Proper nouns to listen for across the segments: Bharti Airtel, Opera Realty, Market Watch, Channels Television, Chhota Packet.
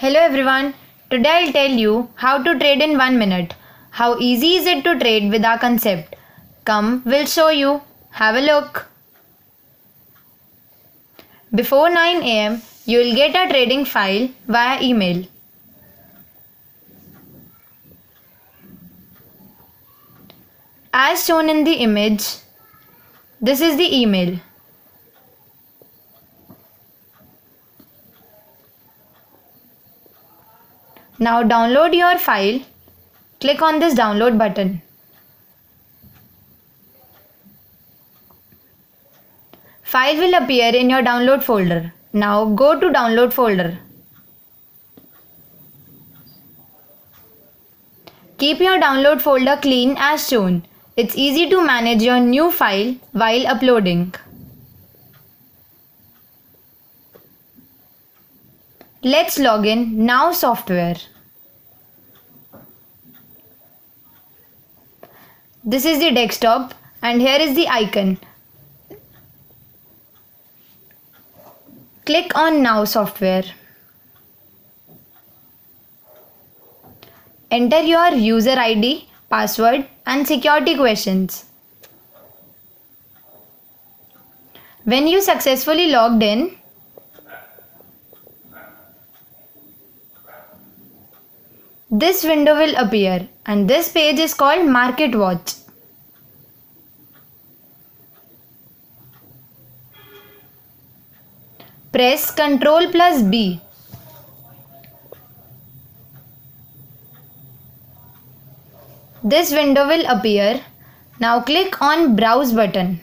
Hello everyone, today I'll tell you how to trade in 1 minute. How easy is it to trade with our concept? Come, we'll show you. Have a look. Before 9 AM, you'll get a trading file via email. As shown in the image, this is the email. Now download your file. Click on this download button. File will appear in your download folder. Now go to download folder. Keep your download folder clean as shown. It's easy to manage your new file while uploading. Let's log in Now software. This is the desktop and here is the icon. Click on Now software. Enter your user ID, password and security questions. When you successfully logged in, this window will appear and this page is called Market Watch. Press Ctrl+B. This window will appear. Now click on Browse button.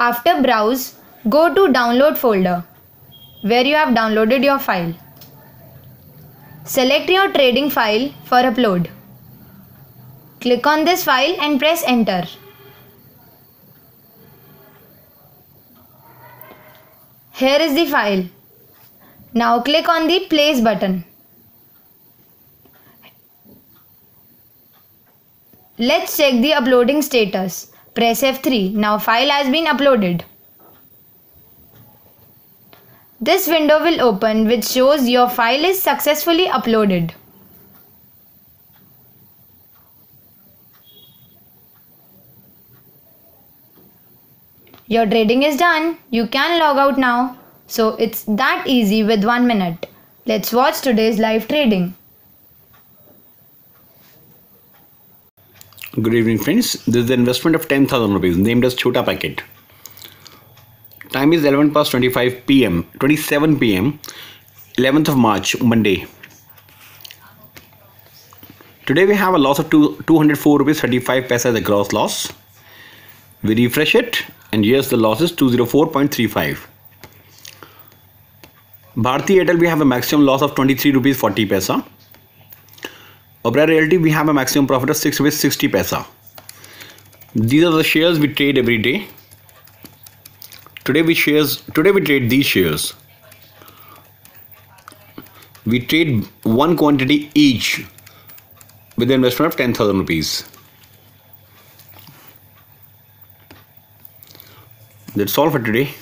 After browse, go to download folder where you have downloaded your file. Select your trading file for upload. Click on this file and press enter. Here is the file. Now click on the place button. Let's check the uploading status. Press F3. Now file has been uploaded. This window will open which shows your file is successfully uploaded. Your trading is done. You can log out now. So it's that easy with 1 minute. Let's watch today's live trading. Good evening friends, this is the investment of 10,000 rupees named as Chhota Packet. Time is 27 p.m. 11th of March, Monday. Today we have a loss of 204 rupees 35 paise as a gross loss. We refresh it and yes, the loss is 204.35. Bharti Airtel we have a maximum loss of 23 rupees 40 paise. Opera Realty we have a maximum profit of 6 rupees 60 paise. These are the shares we trade every day. Today we trade these shares. We trade one quantity each with an investment of 10,000 rupees. That's all for today.